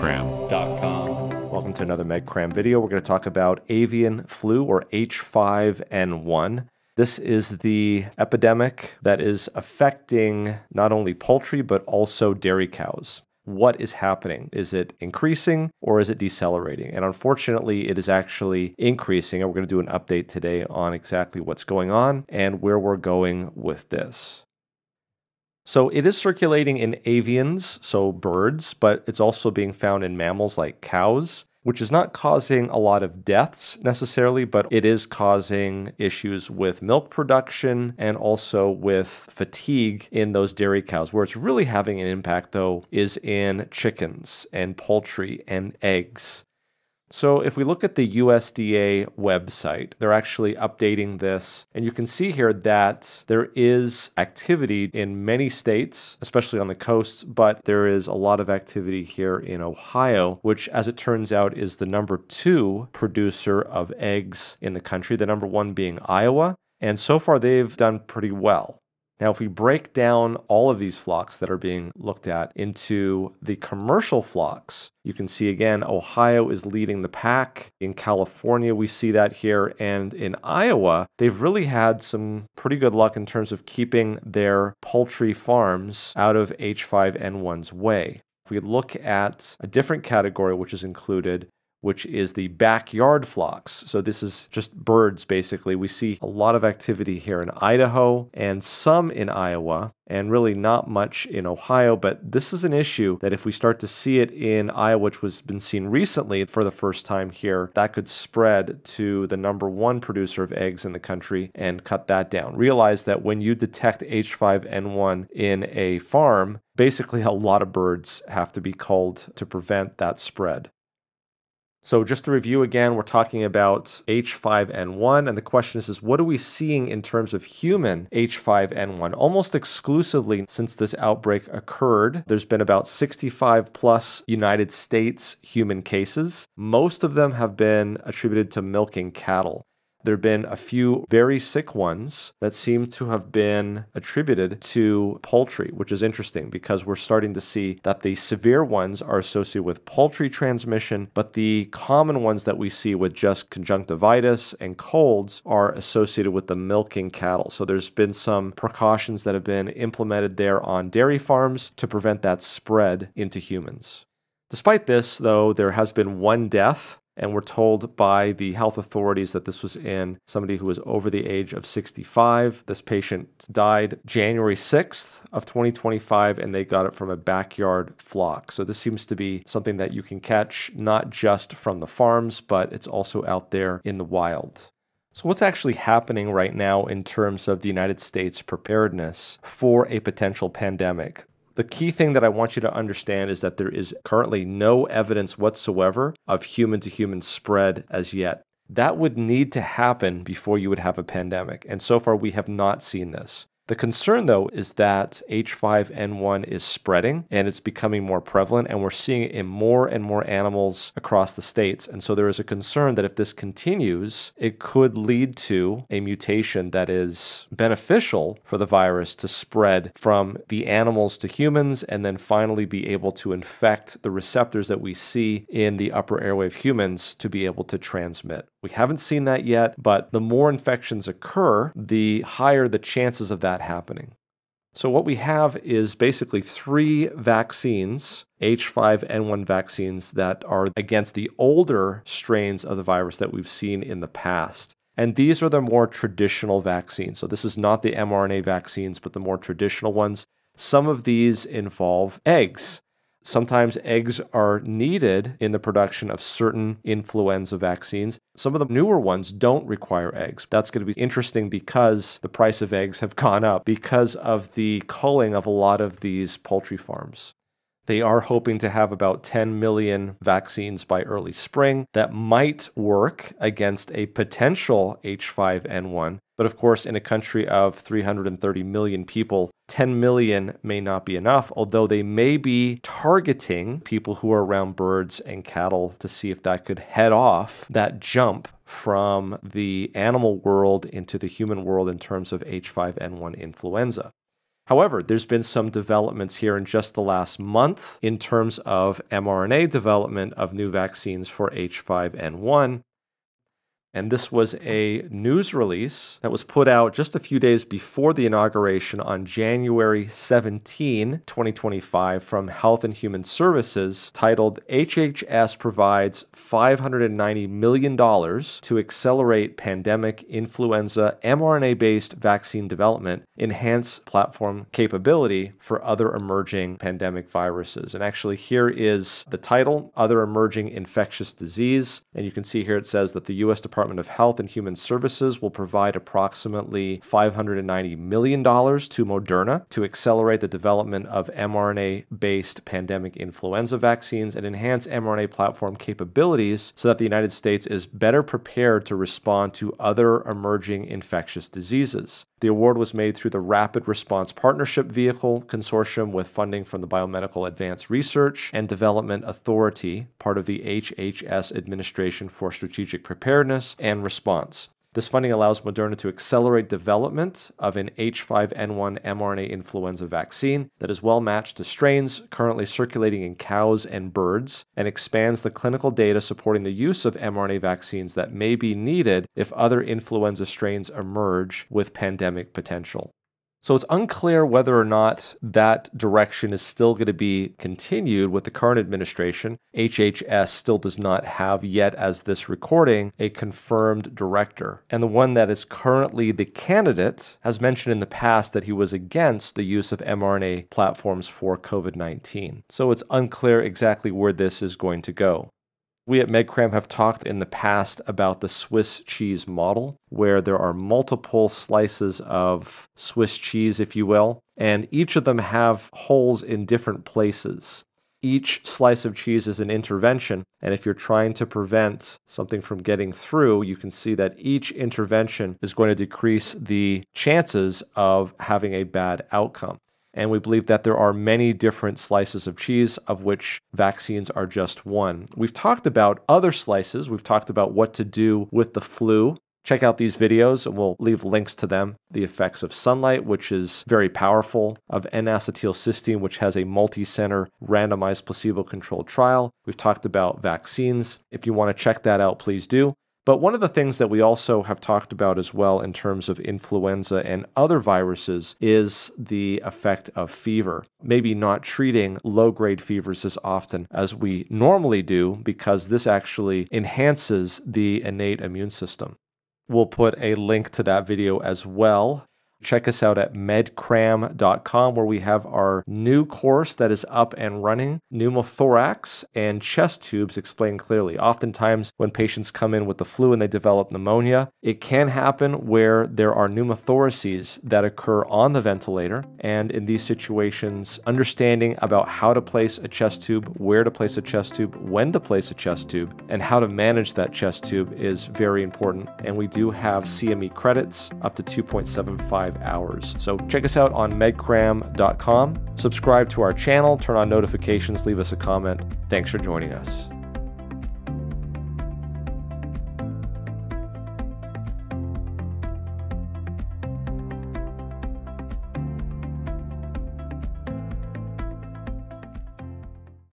medcram.com. Welcome to another MedCram video. We're going to talk about avian flu, or H5N1. This is the epidemic that is affecting not only poultry, but also dairy cows. What is happening? Is it increasing or is it decelerating? And unfortunately, it is actually increasing. And we're going to do an update today on exactly what's going on and where we're going with this. So it is circulating in avians, so birds, but it's also being found in mammals like cows, which is not causing a lot of deaths necessarily, but it is causing issues with milk production and also with fatigue in those dairy cows. Where it's really having an impact, though, is in chickens and poultry and eggs. So if we look at the USDA website, they're actually updating this, and you can see here that there is activity in many states, especially on the coasts, but there is a lot of activity here in Ohio, which, as it turns out, is the #2 producer of eggs in the country, the #1 being Iowa, and so far they've done pretty well. Now, if we break down all of these flocks that are being looked at into the commercial flocks, you can see again, Ohio is leading the pack. In California, we see that here. And in Iowa, they've really had some pretty good luck in terms of keeping their poultry farms out of H5N1's way. If we look at a different category, which is included, which is the backyard flocks. So this is just birds, basically. We see a lot of activity here in Idaho and some in Iowa, and really not much in Ohio. But this is an issue that if we start to see it in Iowa, which has been seen recently for the first time here, that could spread to the #1 producer of eggs in the country and cut that down. Realize that when you detect H5N1 in a farm, basically a lot of birds have to be culled to prevent that spread. So just to review again, we're talking about H5N1, and the question is what are we seeing in terms of human H5N1? Almost exclusively since this outbreak occurred, there's been about 65+ United States human cases. Most of them have been attributed to milking cattle. There have been a few very sick ones that seem to have been attributed to poultry, which is interesting because we're starting to see that the severe ones are associated with poultry transmission, but the common ones that we see with just conjunctivitis and colds are associated with the milking cattle. So there's been some precautions that have been implemented there on dairy farms to prevent that spread into humans. Despite this, though, there has been one death. And we're told by the health authorities that this was in somebody who was over the age of 65. This patient died January 6th of 2025, and they got it from a backyard flock. So this seems to be something that you can catch not just from the farms, but it's also out there in the wild. So what's actually happening right now in terms of the United States preparedness for a potential pandemic? The key thing that I want you to understand is that there is currently no evidence whatsoever of human-to-human spread as yet. That would need to happen before you would have a pandemic, and so far we have not seen this. The concern, though, is that H5N1 is spreading, and it's becoming more prevalent, and we're seeing it in more and more animals across the states. And so there is a concern that if this continues, it could lead to a mutation that is beneficial for the virus to spread from the animals to humans, and then finally be able to infect the receptors that we see in the upper airway of humans to be able to transmit. We haven't seen that yet, but the more infections occur, the higher the chances of that happening. So what we have is basically 3 vaccines, H5N1 vaccines, that are against the older strains of the virus that we've seen in the past. And these are the more traditional vaccines. So this is not the mRNA vaccines, but the more traditional ones. Some of these involve eggs. Sometimes eggs are needed in the production of certain influenza vaccines. Some of the newer ones don't require eggs. That's going to be interesting because the price of eggs have gone up because of the culling of a lot of these poultry farms. They are hoping to have about 10 million vaccines by early spring that might work against a potential H5N1. But of course, in a country of 330 million people, 10 million may not be enough, although they may be targeting people who are around birds and cattle to see if that could head off that jump from the animal world into the human world in terms of H5N1 influenza. However, there's been some developments here in just the last month in terms of mRNA development of new vaccines for H5N1. And this was a news release that was put out just a few days before the inauguration on January 17, 2025 from Health and Human Services titled HHS provides $590 million to accelerate pandemic influenza mRNA-based vaccine development, enhance platform capability for other emerging pandemic viruses. And actually here is the title, Other Emerging Infectious Disease. And you can see here it says that the U.S. Department of Health and Human Services will provide approximately $590 million to Moderna to accelerate the development of mRNA-based pandemic influenza vaccines and enhance mRNA platform capabilities so that the United States is better prepared to respond to other emerging infectious diseases. The award was made through the Rapid Response Partnership Vehicle Consortium with funding from the Biomedical Advanced Research and Development Authority, part of the HHS Administration for Strategic Preparedness and Response. This funding allows Moderna to accelerate development of an H5N1 mRNA influenza vaccine that is well matched to strains currently circulating in cows and birds and expands the clinical data supporting the use of mRNA vaccines that may be needed if other influenza strains emerge with pandemic potential. So it's unclear whether or not that direction is still going to be continued with the current administration. HHS still does not have yet, as this recording, a confirmed director. And the one that is currently the candidate has mentioned in the past that he was against the use of mRNA platforms for COVID-19. So it's unclear exactly where this is going to go. We at MedCram have talked in the past about the Swiss cheese model, where there are multiple slices of Swiss cheese, if you will, and each of them have holes in different places. Each slice of cheese is an intervention, and if you're trying to prevent something from getting through, you can see that each intervention is going to decrease the chances of having a bad outcome. And we believe that there are many different slices of cheese, of which vaccines are just one. We've talked about other slices. We've talked about what to do with the flu. Check out these videos, and we'll leave links to them. The effects of sunlight, which is very powerful, of N-acetylcysteine, which has a multi-center randomized placebo-controlled trial. We've talked about vaccines. If you want to check that out, please do. But one of the things that we also have talked about as well in terms of influenza and other viruses is the effect of fever. Maybe not treating low-grade fevers as often as we normally do, because this actually enhances the innate immune system. We'll put a link to that video as well. Check us out at medcram.com, where we have our new course that is up and running. Pneumothorax and chest tubes explained clearly. Oftentimes when patients come in with the flu and they develop pneumonia, it can happen where there are pneumothoraces that occur on the ventilator. And in these situations, understanding about how to place a chest tube, where to place a chest tube, when to place a chest tube, and how to manage that chest tube is very important. And we do have CME credits up to 2.75 hours. So check us out on medcram.com. Subscribe to our channel, turn on notifications, leave us a comment. Thanks for joining us.